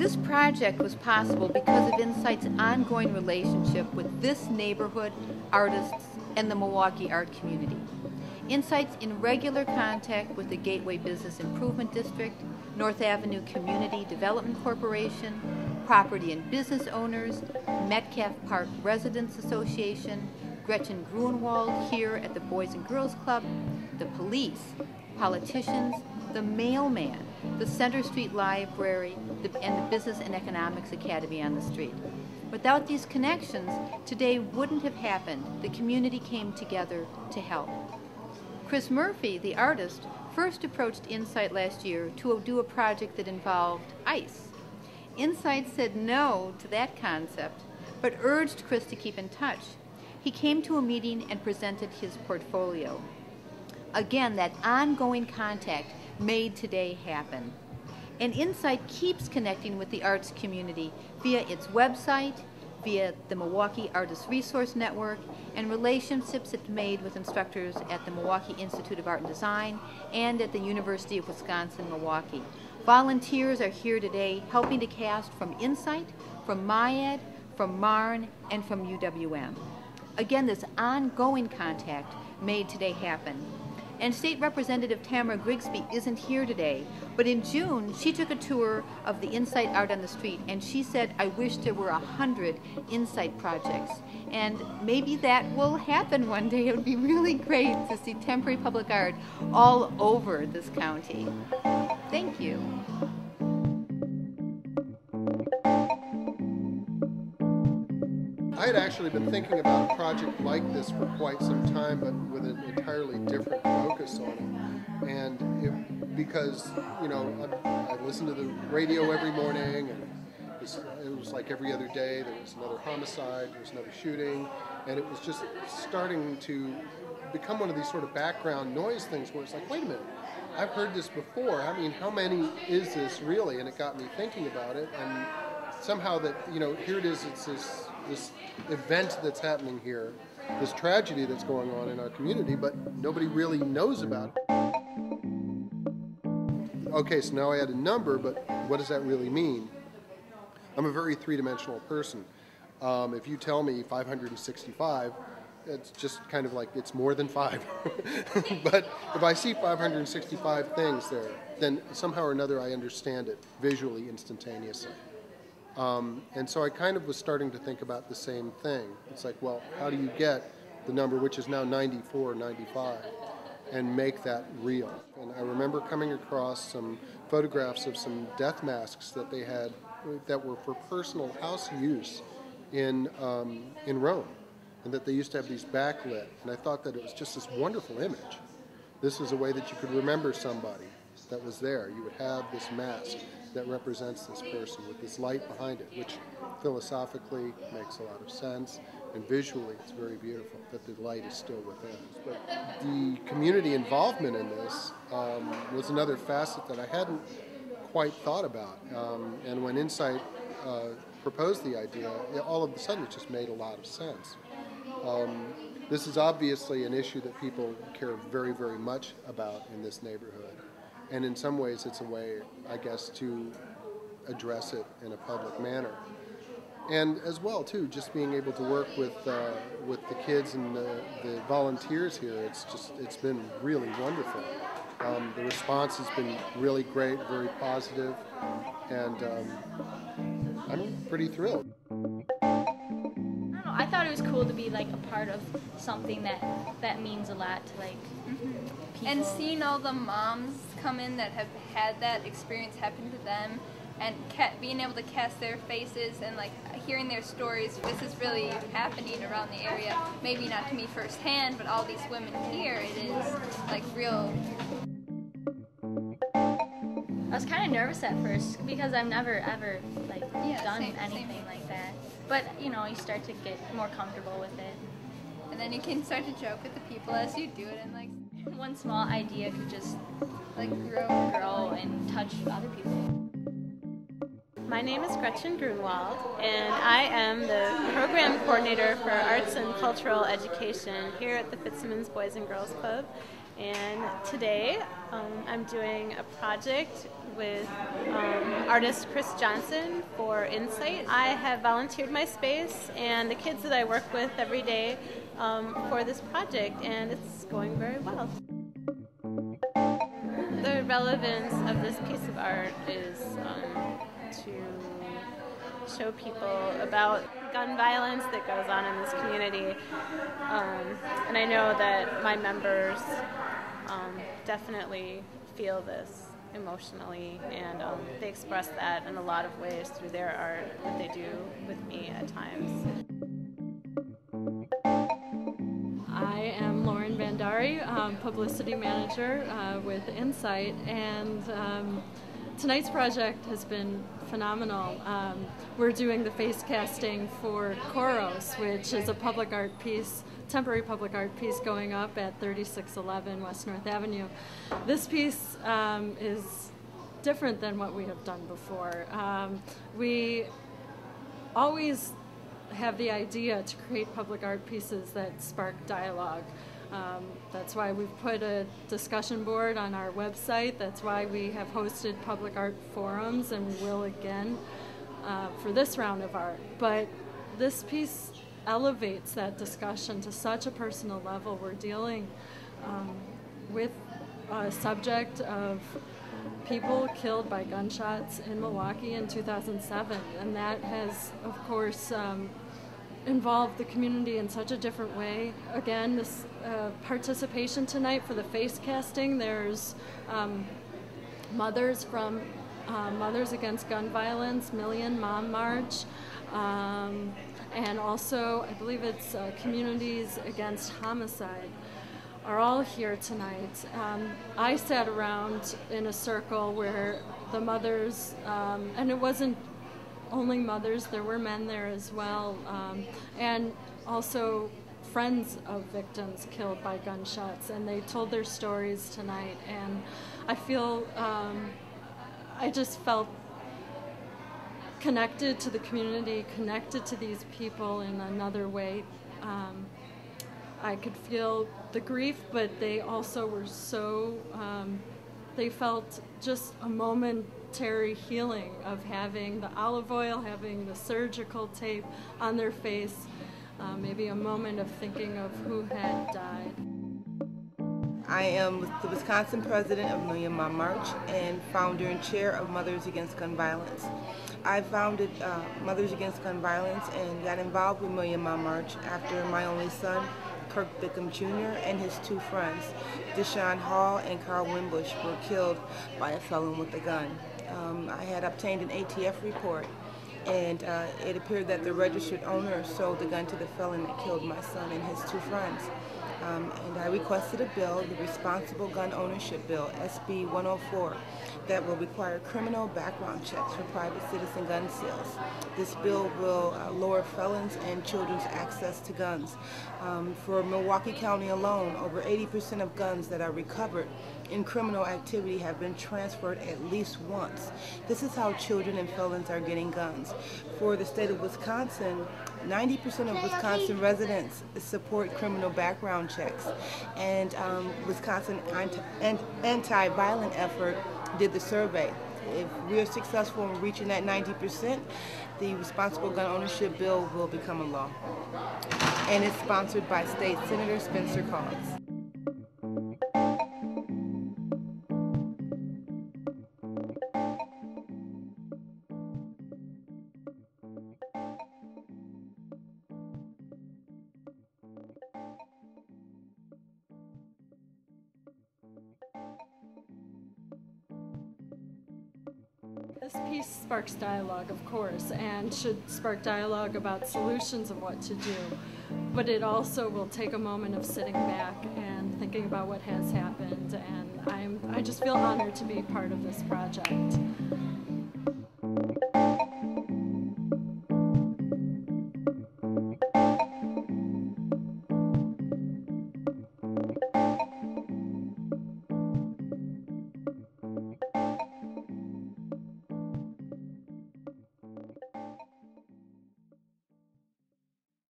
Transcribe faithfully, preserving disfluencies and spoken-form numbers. This project was possible because of INSITE's ongoing relationship with this neighborhood, artists, and the Milwaukee art community. INSITE's in regular contact with the Gateway Business Improvement District, North Avenue Community Development Corporation, property and business owners, Metcalf Park Residents Association, Gretchen Gruenwald here at the Boys and Girls Club, the police, politicians, the mailman, the Center Street Library, the, and the Business and Economics Academy on the street. Without these connections, today wouldn't have happened. The community came together to help. Chris Murphy, the artist, first approached INSITE last year to do a project that involved ice. INSITE said no to that concept, but urged Chris to keep in touch. He came to a meeting and presented his portfolio. Again, that ongoing contact made today happen. And INSITE keeps connecting with the arts community via its website, via the Milwaukee Artist Resource Network, and relationships it's made with instructors at the Milwaukee Institute of Art and Design and at the University of Wisconsin-Milwaukee. Volunteers are here today helping to cast from INSITE, from M I A D, from MARN, and from U W M. Again, this ongoing contact made today happen. And State Representative Tamara Grigsby isn't here today, but in June, she took a tour of the INSITE Art on the Street, and she said, I wish there were a hundred INSITE projects. And maybe that will happen one day. It would be really great to see temporary public art all over this county. Thank you. I had actually been thinking about a project like this for quite some time, but with an entirely different focus on it. And it, because, you know, I, I listened to the radio every morning, and it was, it was like every other day there was another homicide, there was another shooting, and it was just starting to become one of these sort of background noise things where it's like, wait a minute, I've heard this before. I mean, how many is this really? And it got me thinking about it, and somehow that, you know, here it is, it's this, this event that's happening here, this tragedy that's going on in our community, but nobody really knows about it. Okay, so now I had a number, but what does that really mean? I'm a very three-dimensional person. Um, if you tell me five hundred sixty-five, it's just kind of like it's more than five. But if I see five hundred sixty-five things there, then somehow or another I understand it visually, instantaneously. Um, and so I kind of was starting to think about the same thing. It's like, well, how do you get the number, which is now ninety-four, ninety-five, and make that real? And I remember coming across some photographs of some death masks that they had that were for personal house use in, um, in Rome, and that they used to have these backlit. And I thought that it was just this wonderful image. This is a way that you could remember somebody that was there. You would have this mask that represents this person with this light behind it, which philosophically makes a lot of sense, and visually it's very beautiful that the light is still within. But the community involvement in this um, was another facet that I hadn't quite thought about. Um, and when INSITE uh, proposed the idea, all of a sudden it just made a lot of sense. Um, this is obviously an issue that people care very, very much about in this neighborhood. And in some ways, it's a way, I guess, to address it in a public manner. And as well, too, just being able to work with uh, with the kids and the, the volunteers here, it's just, it's been really wonderful. Um, the response has been really great, very positive, and um, I'm pretty thrilled. I thought it was cool to be like a part of something that that means a lot to like mm-hmm. people. And seeing all the moms come in that have had that experience happen to them, and being able to cast their faces and like hearing their stories. This is really happening around the area. Maybe not to me firsthand, but all these women here, it is like real. I was kind of nervous at first because I've never ever like yeah, done same, anything same. like that. But, you know, you start to get more comfortable with it. And then you can start to joke with the people as you do it. And, like, one small idea could just, like, grow and grow and touch other people. My name is Gretchen Gruenwald, and I am the program coordinator for arts and cultural education here at the Fitzsimmons Boys and Girls Club. And today um, I'm doing a project with um, artist Chris Johnson for INSITE. I have volunteered my space and the kids that I work with every day um, for this project, and it's going very well. The relevance of this piece of art is um, to show people about gun violence that goes on in this community, um, and I know that my members um, definitely feel this emotionally, and um, they express that in a lot of ways through their art that they do with me at times. I am Lauren Bandari, um, Publicity Manager uh, with INSITE, and um, tonight's project has been phenomenal. Um, we're doing the face casting for Choros, which is a public art piece, temporary public art piece going up at thirty-six eleven West North Avenue. This piece um, is different than what we have done before. Um, we always have the idea to create public art pieces that spark dialogue. Um, that's why we've put a discussion board on our website. That's why we have hosted public art forums, and we will again uh, for this round of art. But this piece elevates that discussion to such a personal level. We're dealing um, with a subject of people killed by gunshots in Milwaukee in two thousand seven, and that has, of course, um, involved the community in such a different way. Again, this uh, participation tonight for the face casting, there's um, mothers from uh, Mothers Against Gun Violence, Million Mom March, um, and also I believe it's uh, Communities Against Homicide are all here tonight. Um, I sat around in a circle where the mothers, um, and it wasn't only mothers, there were men there as well, um, and also friends of victims killed by gunshots, and they told their stories tonight, and I feel, um, I just felt connected to the community, connected to these people in another way. Um, I could feel the grief, but they also were so, um, they felt just a momentary healing of having the olive oil, having the surgical tape on their face, uh, maybe a moment of thinking of who had died. I am the Wisconsin president of Million Mom March and founder and chair of Mothers Against Gun Violence. I founded uh, Mothers Against Gun Violence and got involved with Million Mom March after my only son, Kirk Vickham Junior, and his two friends, Deshaun Hall and Carl Wimbush, were killed by a felon with a gun. Um, I had obtained an A T F report, and uh, it appeared that the registered owner sold the gun to the felon that killed my son and his two friends. Um, and I requested a bill, the Responsible Gun Ownership Bill, S B one oh four, that will require criminal background checks for private citizen gun sales. This bill will uh, lower felons and children's access to guns. Um, for Milwaukee County alone, over eighty percent of guns that are recovered in criminal activity have been transferred at least once. This is how children and felons are getting guns. For the state of Wisconsin, ninety percent of Wisconsin residents support criminal background checks, and um, Wisconsin anti-violent effort did the survey. If we are successful in reaching that ninety percent, the Responsible Gun Ownership Bill will become a law. And it's sponsored by State Senator Spencer Collins. This piece sparks dialogue, of course, and should spark dialogue about solutions of what to do. But it also will take a moment of sitting back and thinking about what has happened, and I'm, I just feel honored to be part of this project.